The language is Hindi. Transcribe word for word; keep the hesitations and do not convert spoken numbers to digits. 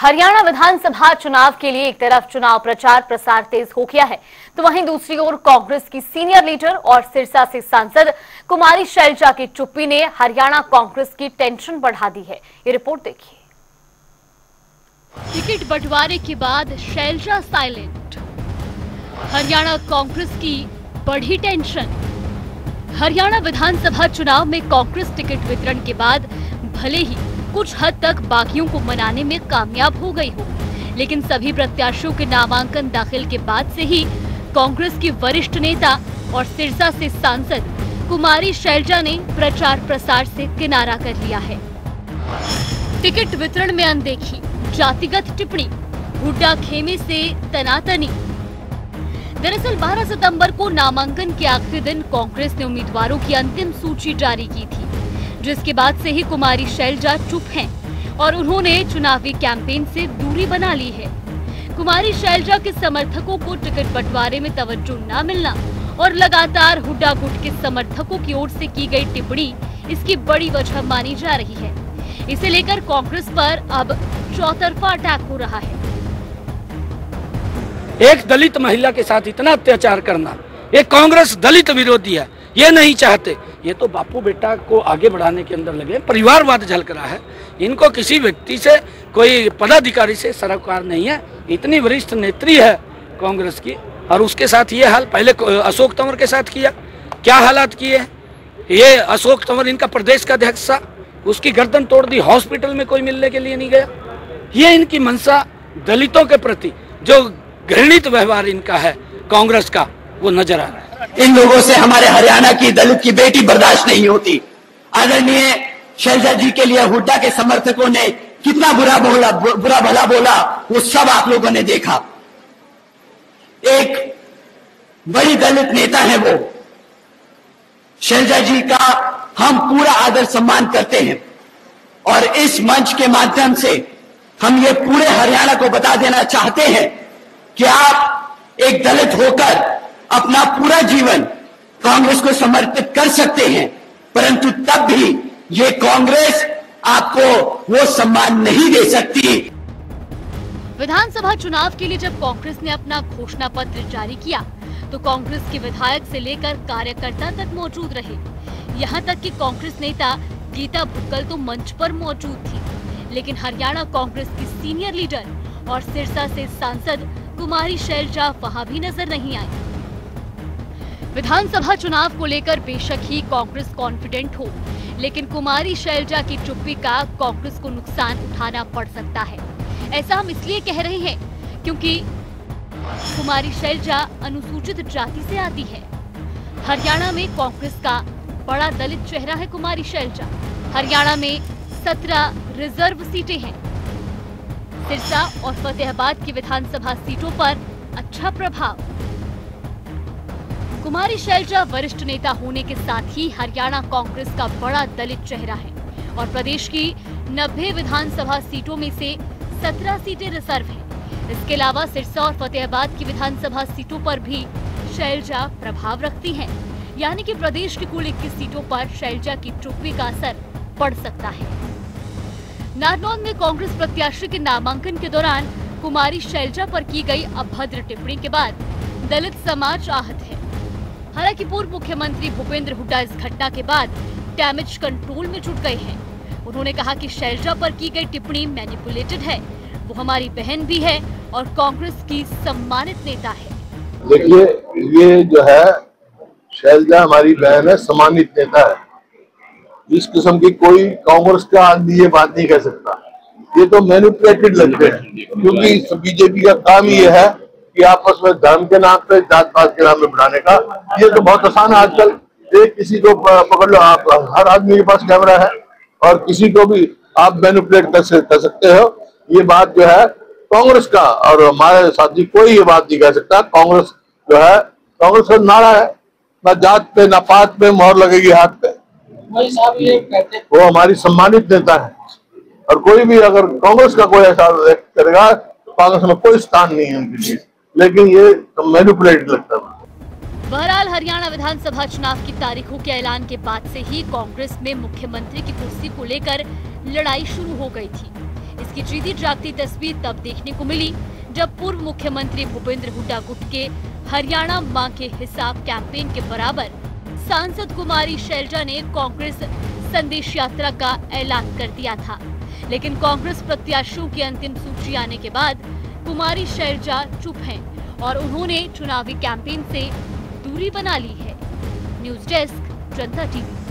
हरियाणा विधानसभा चुनाव के लिए एक तरफ चुनाव प्रचार प्रसार तेज हो गया है तो वहीं दूसरी ओर कांग्रेस की सीनियर लीडर और सिरसा से सांसद कुमारी शैलजा की चुप्पी ने हरियाणा कांग्रेस की टेंशन बढ़ा दी है। ये रिपोर्ट देखिए। टिकट बंटवारे के बाद शैलजा साइलेंट, हरियाणा कांग्रेस की बढ़ी टेंशन। हरियाणा विधानसभा चुनाव में कांग्रेस टिकट वितरण के बाद भले ही कुछ हद तक बाकियों को मनाने में कामयाब हो गई हो, लेकिन सभी प्रत्याशियों के नामांकन दाखिल के बाद से ही कांग्रेस की वरिष्ठ नेता और सिरसा से सांसद कुमारी शैलजा ने प्रचार प्रसार से किनारा कर लिया है। टिकट वितरण में अनदेखी, जातिगत टिप्पणी, हुड्डा खेमे से तनातनी। दरअसल बारह सितंबर को नामांकन के आखिरी दिन कांग्रेस ने उम्मीदवारों की अंतिम सूची जारी की थी, जिसके बाद से ही कुमारी शैलजा चुप हैं और उन्होंने चुनावी कैंपेन से दूरी बना ली है। कुमारी शैलजा के समर्थकों को टिकट बंटवारे में तवज्जो न मिलना और लगातार हुड्डा गुट के समर्थकों की ओर से की गई टिप्पणी इसकी बड़ी वजह मानी जा रही है। इसे लेकर कांग्रेस पर अब चौतरफा अटैक हो रहा है। एक दलित महिला के साथ इतना अत्याचार करना, ये कांग्रेस दलित विरोधी है, ये नहीं चाहते। ये तो बापू बेटा को आगे बढ़ाने के अंदर लगे, परिवारवाद झलक रहा है। इनको किसी व्यक्ति से, कोई पदाधिकारी से सरोकार नहीं है। इतनी वरिष्ठ नेत्री है कांग्रेस की और उसके साथ ये हाल। पहले अशोक तंवर के साथ किया, क्या हालात किए। ये अशोक तंवर इनका प्रदेश का अध्यक्ष था, उसकी गर्दन तोड़ दी, हॉस्पिटल में कोई मिलने के लिए नहीं गया। ये इनकी मंशा दलितों के प्रति जो घृणित व्यवहार इनका है कांग्रेस का, वो नजर आ रहा है। इन लोगों से हमारे हरियाणा की दलित की बेटी बर्दाश्त नहीं होती। आदरणीय शैलजा जी के लिए हुड्डा के समर्थकों ने कितना बुरा बोला, बुरा भला बोला, वो सब आप लोगों ने देखा। एक बड़ी दलित नेता है वो। शैलजा जी का हम पूरा आदर सम्मान करते हैं और इस मंच के माध्यम से हम ये पूरे हरियाणा को बता देना चाहते हैं कि आप एक दलित होकर अपना पूरा जीवन कांग्रेस को समर्पित कर सकते हैं, परंतु तब भी ये कांग्रेस आपको वो सम्मान नहीं दे सकती। विधानसभा चुनाव के लिए जब कांग्रेस ने अपना घोषणा पत्र जारी किया तो कांग्रेस के विधायक से लेकर कार्यकर्ता तक मौजूद रहे। यहाँ तक कि कांग्रेस नेता गीता भुक्कल तो मंच पर मौजूद थी, लेकिन हरियाणा कांग्रेस की सीनियर लीडर और सिरसा से सांसद कुमारी शैलजा वहाँ भी नजर नहीं आई। विधानसभा चुनाव को लेकर बेशक ही कांग्रेस कॉन्फिडेंट हो, लेकिन कुमारी शैलजा की चुप्पी का कांग्रेस को नुकसान उठाना पड़ सकता है। ऐसा हम इसलिए कह रहे हैं क्योंकि कुमारी शैलजा अनुसूचित जाति से आती है। हरियाणा में कांग्रेस का बड़ा दलित चेहरा है कुमारी शैलजा। हरियाणा में सत्रह रिजर्व सीटें हैं। सिरसा और फतेहाबाद की विधानसभा सीटों पर अच्छा प्रभाव। कुमारी शैलजा वरिष्ठ नेता होने के साथ ही हरियाणा कांग्रेस का बड़ा दलित चेहरा है और प्रदेश की नब्बे विधानसभा सीटों में से सत्रह सीटें रिजर्व हैं। इसके अलावा सिरसा और फतेहाबाद की विधानसभा सीटों पर भी शैलजा प्रभाव रखती हैं, यानी कि प्रदेश की कुल इक्कीस सीटों पर शैलजा की चुप्पी का असर पड़ सकता है। नारनौल में कांग्रेस प्रत्याशी के नामांकन के दौरान कुमारी शैलजा पर की गई अभद्र टिप्पणी के बाद दलित समाज आहत है। हालांकि पूर्व मुख्यमंत्री भूपिंदर हुड्डा इस घटना के बाद डैमेज कंट्रोल में जुट गए हैं। उन्होंने कहा कि शैलजा पर की गई टिप्पणी मैनिपुलेटेड है, वो हमारी बहन भी है और कांग्रेस की सम्मानित नेता है। देखिए, ये जो है शैलजा हमारी बहन है, सम्मानित नेता है। इस किस्म की कोई कांग्रेस का आदमी ये बात नहीं कह सकता। ये तो मैनिपुलेटेड लगते हैं क्योंकि बीजेपी का काम ये है कि आपस में धर्म के नाम पे, जात पात के नाम में बढ़ाने का। ये तो बहुत आसान है आजकल, एक किसी को पकड़ लो आप, हर आदमी के पास कैमरा है और किसी को भी आप मैनिपुलेट कर सकते हो। ये बात जो है कांग्रेस का और हमारे साथी कोई ये बात नहीं कह सकता। कांग्रेस जो है, कांग्रेस का नारा है, ना जात पे ना पात पे मोहर लगेगी हाथ पे। वो हमारी सम्मानित नेता है और कोई भी अगर कांग्रेस का कोई ऐसा करेगा तो कांग्रेस में कोई स्थान नहीं है उनके लिए, लेकिन ये मैनिपुलेट लगता है। बहरहाल हरियाणा विधानसभा चुनाव की तारीखों के ऐलान के बाद से ही कांग्रेस में मुख्यमंत्री की कुर्सी को लेकर लड़ाई शुरू हो गई थी। इसकी जीती जागती तस्वीर तब देखने को मिली जब पूर्व मुख्यमंत्री भूपिंदर हुड्डा गुट के हरियाणा मां के हिसाब कैंपेन के बराबर सांसद कुमारी शैलजा ने कांग्रेस संदेश यात्रा का ऐलान कर दिया था। लेकिन कांग्रेस प्रत्याशियों की अंतिम सूची आने के बाद कुमारी शैलजा चुप हैं और उन्होंने चुनावी कैंपेन से दूरी बना ली है। न्यूज डेस्क, जनता टीवी।